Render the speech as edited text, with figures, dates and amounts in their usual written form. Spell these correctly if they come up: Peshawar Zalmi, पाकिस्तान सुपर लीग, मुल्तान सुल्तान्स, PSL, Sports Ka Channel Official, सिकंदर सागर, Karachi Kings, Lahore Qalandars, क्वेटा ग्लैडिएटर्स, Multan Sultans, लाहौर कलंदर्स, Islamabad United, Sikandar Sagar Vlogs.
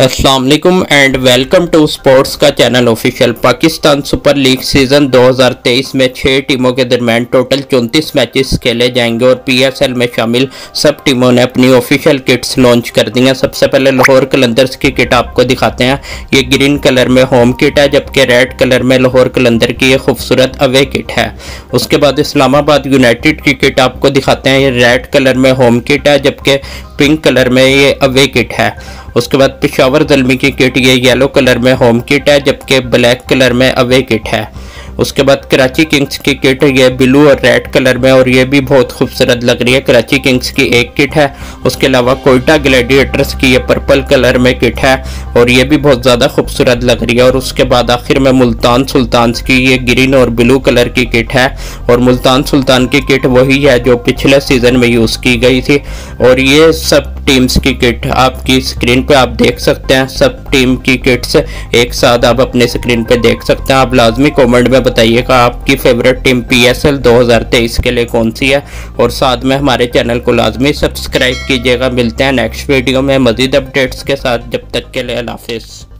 अस्सलाम वालेकुम and welcome to sports का channel official. पाकिस्तान सुपर लीग season 2023 में 6 टीमों के दरमियान टोटल 34 मैचेस खेले जाएंगे और PSL में शामिल सब टीमों ने अपनी ऑफिशियल किट्स लॉन्च कर दी हैं। सबसे पहले लाहौर कलंदर्स की किट आपको दिखाते हैं। ये ग्रीन कलर में होम किट है जबकि रेड कलर में लाहौर कलंदर की ये खूबसूरत अवे किट है। उसके बाद इस्लामाबाद यूनाइटेड की किट आपको दिखाते हैं। ये रेड कलर में होम किट है जबकि पिंक कलर में ये अवे किट है। उसके बाद पेशावर ज़ल्मी की किट ये येलो कलर में होम किट है जबकि ब्लैक कलर में अवे किट है। उसके बाद कराची किंग्स की किट ये ब्लू और रेड कलर में और ये भी बहुत खूबसूरत लग रही है। कराची किंग्स की एक किट है। उसके अलावा क्वेटा ग्लैडिएटर्स की ये पर्पल कलर में किट है और ये भी बहुत ज़्यादा खूबसूरत लग रही है। और उसके बाद आखिर में मुल्तान सुल्तान्स की ये ग्रीन और ब्लू कलर की किट है और मुल्तान सुल्तान की किट वही है जो पिछले सीज़न में यूज़ की गई थी। और ये सब टीम्स की किट आपकी स्क्रीन पे आप देख सकते हैं। सब टीम की किट्स एक साथ आप अपने स्क्रीन पे देख सकते हैं। आप लाजमी कमेंट में बताइएगा आपकी फेवरेट टीम PSL 2023 के लिए कौन सी है और साथ में हमारे चैनल को लाजमी सब्सक्राइब कीजिएगा। मिलते हैं नेक्स्ट वीडियो में मज़ीद अपडेट्स के साथ। जब तक के लिए अल्लाह हाफ़िज़।